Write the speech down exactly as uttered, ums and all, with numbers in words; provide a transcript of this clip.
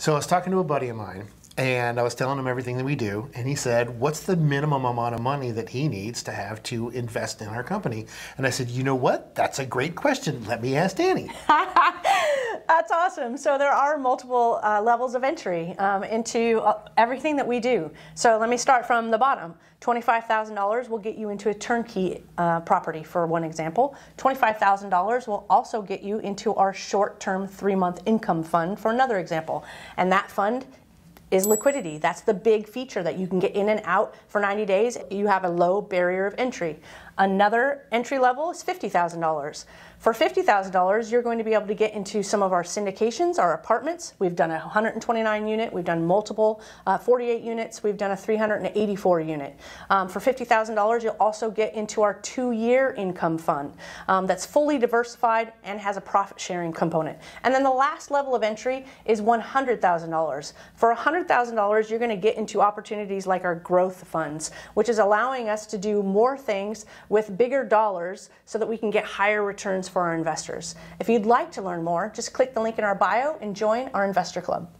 So I was talking to a buddy of mine, and I was telling him everything that we do, and he said, what's the minimum amount of money that he needs to have to invest in our company? And I said, you know what? That's a great question. Let me ask Dani. That's awesome. So there are multiple uh, levels of entry um, into uh, everything that we do. So let me start from the bottom. twenty-five thousand dollars will get you into a turnkey uh, property, for one example. twenty-five thousand dollars will also get you into our short-term three-month income fund, for another example. And that fund is liquidity. That's the big feature that you can get in and out for ninety days. You have a low barrier of entry. Another entry level is fifty thousand dollars. For fifty thousand dollars, you're going to be able to get into some of our syndications, our apartments. We've done a one hundred twenty-nine unit, we've done multiple uh, forty-eight units, we've done a three hundred eighty-four unit. Um, for fifty thousand dollars, you'll also get into our two-year income fund um, that's fully diversified and has a profit-sharing component. And then the last level of entry is one hundred thousand dollars. For one hundred thousand dollars, you're going to get into opportunities like our growth funds, which is allowing us to do more things with bigger dollars so that we can get higher returns for our investors. If you'd like to learn more, just click the link in our bio and join our investor club.